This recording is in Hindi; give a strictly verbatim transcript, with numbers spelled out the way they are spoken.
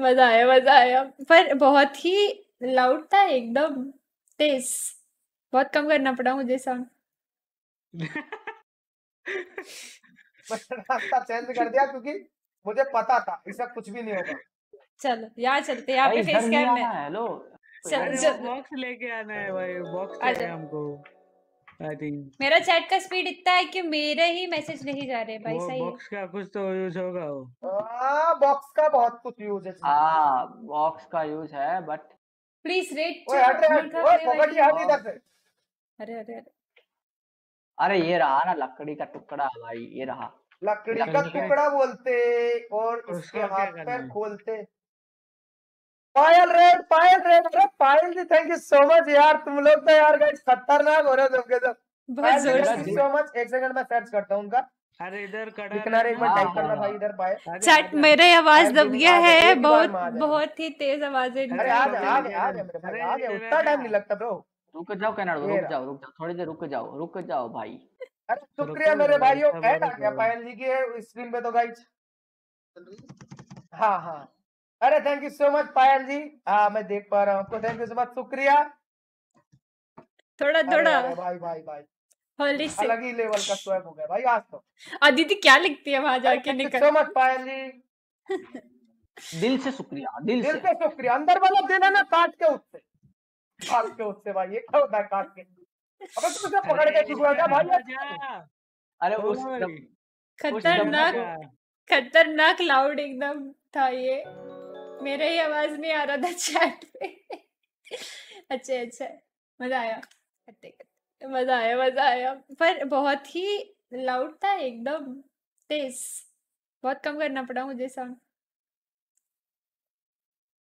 मजा आया, मजा आया, पर बहुत ही लाउड था एकदम तेज। बहुत कम करना पड़ा मुझे साउंड। रास्ता चेंज कर दिया क्योंकि मुझे पता था इसका कुछ भी नहीं होगा। चलो यहाँ चलते, यहाँ पे फेस कैम है। हेलो, बॉक्स लेके आना है भाई, बॉक्स चाहिए हमको। मेरा चैट का स्पीड इतना है कि मेरे ही मैसेज नहीं जा रहे भाई। सही बॉक्स का कुछ तो यूज होगा। वो बॉक्स का बहुत कुछ यूज है। हाँ बॉक्स का यूज है, बट प्लीज रेट। अरे अरे अरे ये रहा ना लकड़ी का टुकड़ा भाई, ये रहा लकड़ी का टुकड़ा बोलते और इसके हाथ पैर खोलते। पायल रेड, पायल रेड, अरे Payal ji thank you so much यार। तुम लोग तो यार गाइस खतरनाक हो रहे हो सबके सब। बहुत जोर से सो मच। एक सेकंड मैं सर्च करता हूं उनका। अरे इधर कड़ा किनारे एक बार टाइप करना भाई। इधर पायल चैट मेरे आवाज दब गया है, बहुत बहुत ही तेज आवाज है। अरे आ जा आ जा मेरे भाई, आ जा। उतना टाइम नहीं लगता ब्रो। रुक जाओ कनाडा, रुक जाओ रुक जाओ थोड़ी देर, रुक जाओ रुक जाओ भाई। अरे शुक्रिया मेरे भाइयों। ऐड आ गया पायल जी के स्क्रीन पे तो गाइस। हां हां अरे thank you so much Payal ji. हाँ मैं देख पा रहा हूँ आपको, थैंक यू सो मच, शुक्रिया। थोड़ा थोड़ा भाई भाई भाई अलग ही लेवल का स्वैप हो गया भाई आज तो। अदिति क्या लिखती है वहां जाके निकल। सो मच पायल जी, दिल से शुक्रिया, दिल दिल से शुक्रिया। अंदर वाला देना ना काट के उससे, काट के उससे भाई। ये क्या होता है काट के? अब तुझे पकड़ के छुआ क्या भाई? अरे उस खतरनाक खतरनाक लाउड एकदम था ये। मेरा ही आवाज नहीं आ रहा था चैट पे। अच्छा अच्छा मजा आया, मजा आया, मजा आया, पर बहुत ही लाउड था एकदम तेज। बहुत कम करना पड़ा मुझे साउंड।